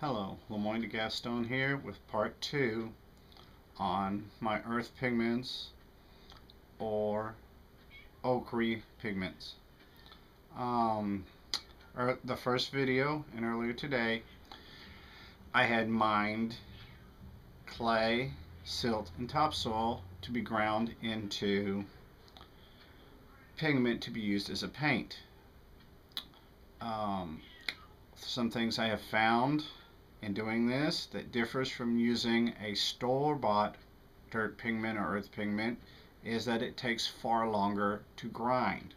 Hello, Lemoyne de Gaston here with part 2 on my earth pigments or ochre pigments. The first video and earlier today I had mined clay, silt, and topsoil to be ground into pigment to be used as a paint. Some things I have found in doing this that differs from using a store-bought dirt pigment or earth pigment is that it takes far longer to grind.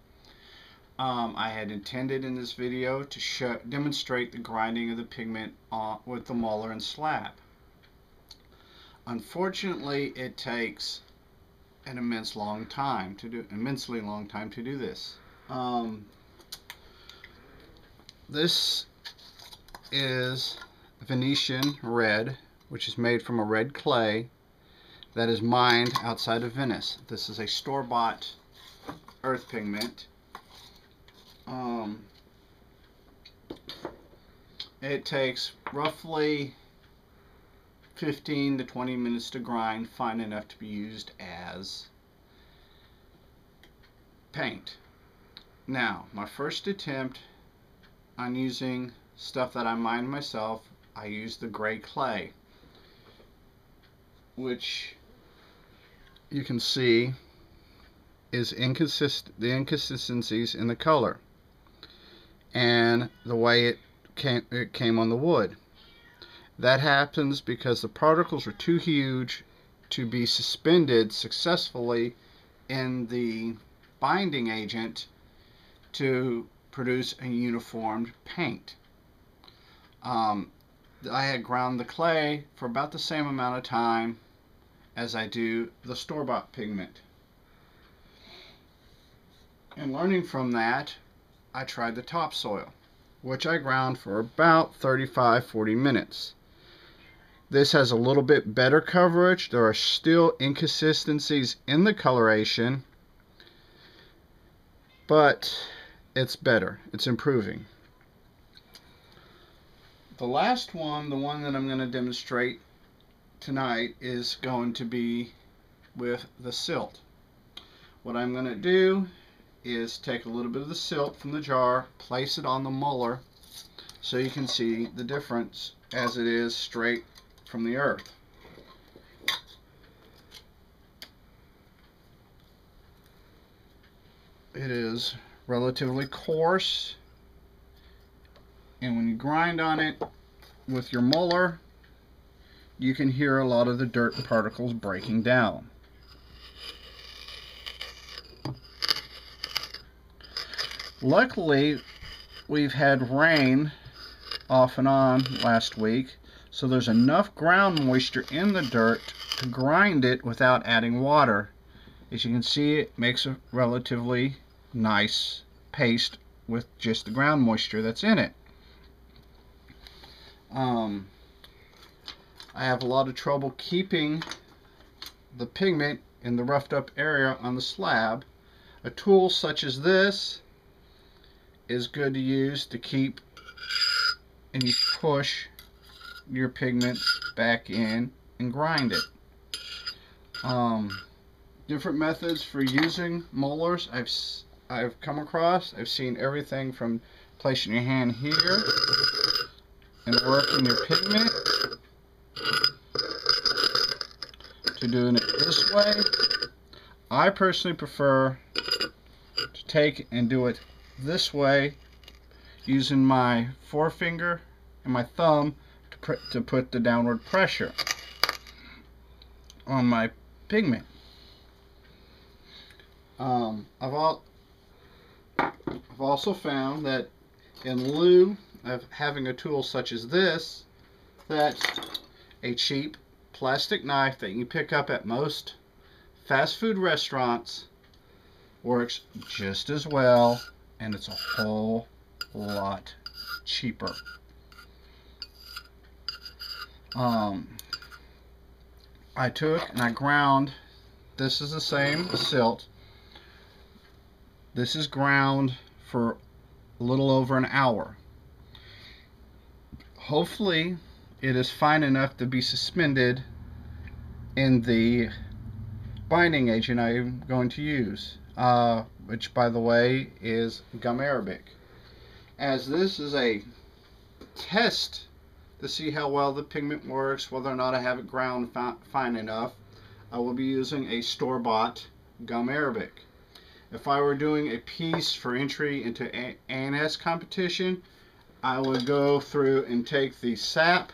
I had intended in this video to demonstrate the grinding of the pigment with the molar and slab. Unfortunately, it takes an immensely long time to do this. This is Venetian red, which is made from a red clay that is mined outside of Venice. This is a store-bought earth pigment. It takes roughly 15 to 20 minutes to grind fine enough to be used as paint. Now, my first attempt on using stuff that I mined myself, I used the gray clay, which you can see is the inconsistencies in the color and the way it came on the wood. That happens because the particles were too huge to be suspended successfully in the binding agent to produce a uniformed paint. I had ground the clay for about the same amount of time as I do the store-bought pigment. And learning from that, I tried the topsoil, which I ground for about 35-40 minutes. This has a little bit better coverage. There are still inconsistencies in the coloration, but it's better. It's improving. The last one, the one that I'm going to demonstrate tonight, is going to be with the silt. What I'm going to do is take a little bit of the silt from the jar, place it on the molar so you can see the difference as it is straight from the earth. It is relatively coarse, and when you grind on it with your molar, you can hear a lot of the dirt particles breaking down. Luckily, we've had rain off and on last week, so there's enough ground moisture in the dirt to grind it without adding water. As you can see, it makes a relatively nice paste with just the ground moisture that's in it. I have a lot of trouble keeping the pigment in the roughed up area on the slab. A tool such as this is good to use to keep, and you push your pigments back in and grind it. Different methods for using molars I've come across. I've seen everything from placing your hand here and working your pigment to doing it this way. I personally prefer to take and do it this way, using my forefinger and my thumb to put the downward pressure on my pigment. I've also found that in lieu of having a tool such as this, that a cheap plastic knife that you pick up at most fast food restaurants works just as well, and it's a whole lot cheaper. I took and I ground, this is the same silt, this is ground for a little over an hour. Hopefully it is fine enough to be suspended in the binding agent I'm going to use, which by the way is gum arabic. As this is a test to see how well the pigment works, whether or not I have it ground fine enough, I will be using a store-bought gum arabic. If I were doing a piece for entry into A&S competition, I would go through and take the sap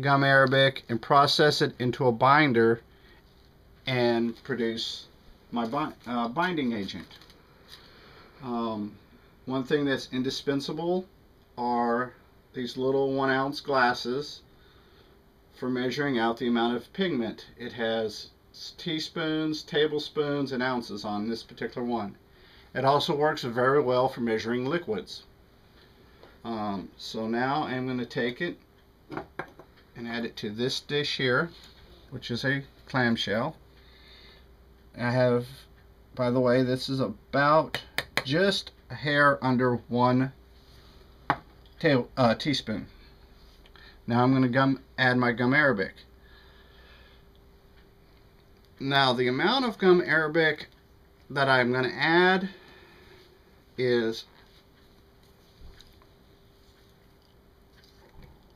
gum arabic and process it into a binder and produce my binding agent. One thing that's indispensable are these little 1 ounce glasses for measuring out the amount of pigment. It has teaspoons, tablespoons, and ounces on this particular one. It also works very well for measuring liquids. So now I'm going to take it and add it to this dish here, which is a clamshell. I have, by the way, this is about just a hair under 1 teaspoon. Now I'm going to add my gum arabic. Now the amount of gum arabic that I'm going to add is,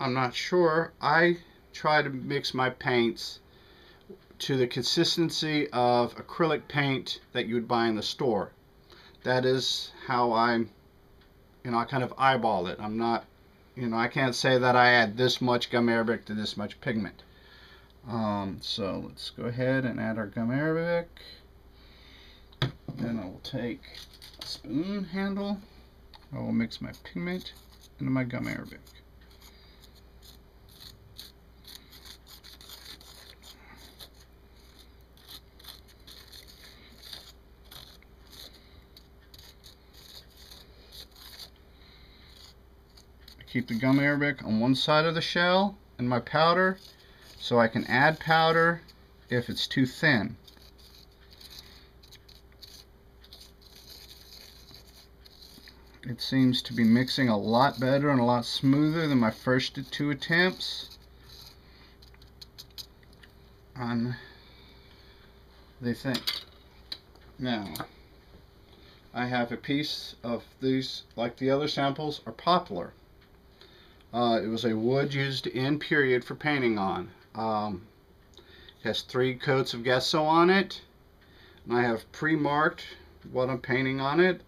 I'm not sure. I try to mix my paints to the consistency of acrylic paint that you would buy in the store. That is how I'm, I kind of eyeball it. I'm not, I can't say that I add this much gum arabic to this much pigment. So let's go ahead and add our gum arabic. Then I will take a spoon handle. I will mix my pigment into my gum arabic. Keep the gum arabic on one side of the shell and my powder, so I can add powder if it's too thin. It seems to be mixing a lot better and a lot smoother than my first 2 attempts on the thing. Now I have a piece of these, like the other samples, are poplar. It was a wood used in period for painting on. It has 3 coats of gesso on it, and I have pre-marked what I'm painting on it.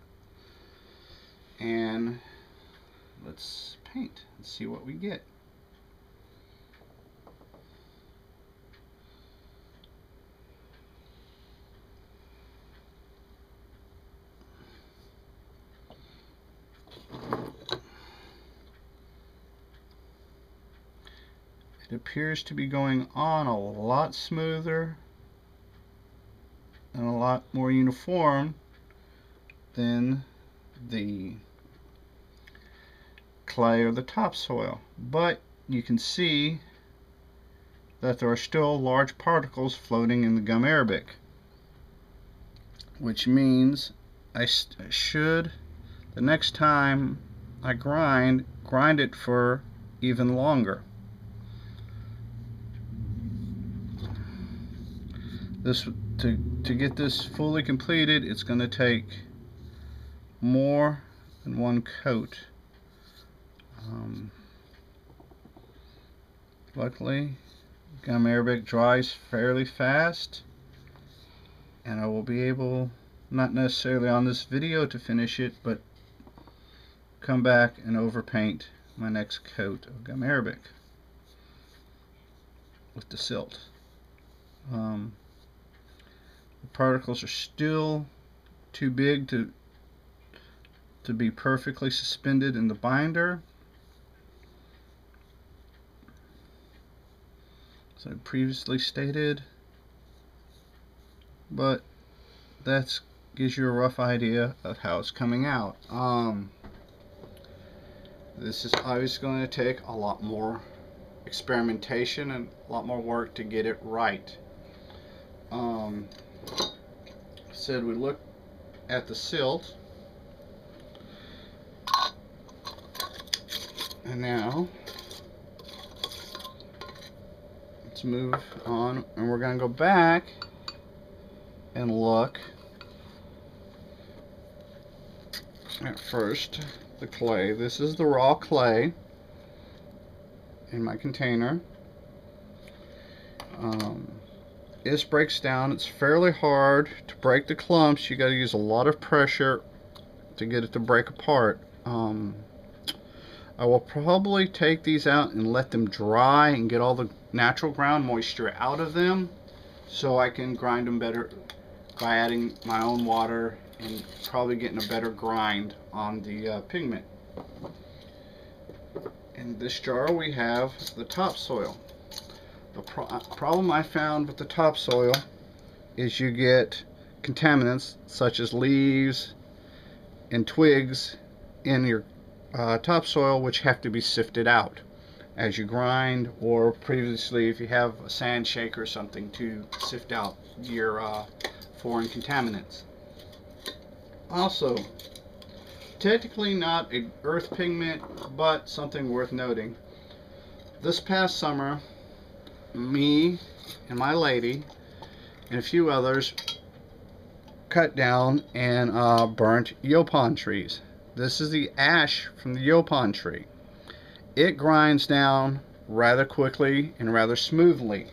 And let's paint and see what we get. It appears to be going on a lot smoother and a lot more uniform than the clay or the topsoil, but you can see that there are still large particles floating in the gum arabic, which means I should the next time I grind it for even longer. This, to get this fully completed, it's going to take more than 1 coat. Luckily, gum arabic dries fairly fast, and I will be able, not necessarily on this video to finish it, but come back and overpaint my next coat of gum arabic with the silt. The particles are still too big to be perfectly suspended in the binder. As I previously stated, but that gives you a rough idea of how it's coming out. This is obviously going to take a lot more experimentation and a lot more work to get it right. Said we look at the silt, and now Let's move on, and we're going to go back and look at first the clay. This is the raw clay in my container. This breaks down. It's fairly hard to break the clumps. You got to use a lot of pressure to get it to break apart. I will probably take these out and let them dry and get all the natural ground moisture out of them, so I can grind them better by adding my own water and probably getting a better grind on the pigment. In this jar we have the topsoil. The problem I found with the topsoil is you get contaminants such as leaves and twigs in your topsoil, which have to be sifted out as you grind, or previously if you have a sand shaker or something to sift out your foreign contaminants. Also, technically not an earth pigment, but something worth noting. This past summer, me and my lady and a few others cut down and burnt yopon trees. This is the ash from the yopon tree. It grinds down rather quickly and rather smoothly.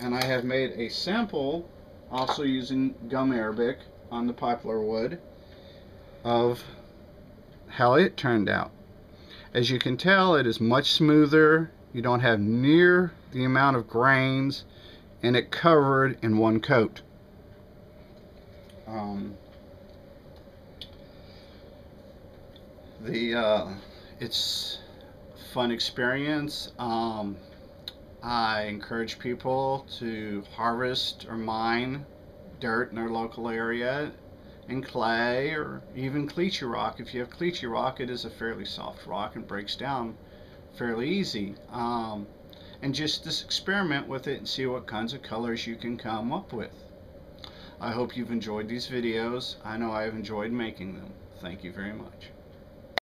And I have made a sample, also using gum arabic on the poplar wood, of how it turned out. As you can tell, it is much smoother. You don't have near the amount of grains, and it covered in one coat. It's a fun experience. I encourage people to harvest or mine dirt in their local area, and clay, or even cliche rock. If you have cliche rock, it is a fairly soft rock and breaks down fairly easy. And just experiment with it and see what kinds of colors you can come up with. I hope you've enjoyed these videos. I know I've enjoyed making them. Thank you very much.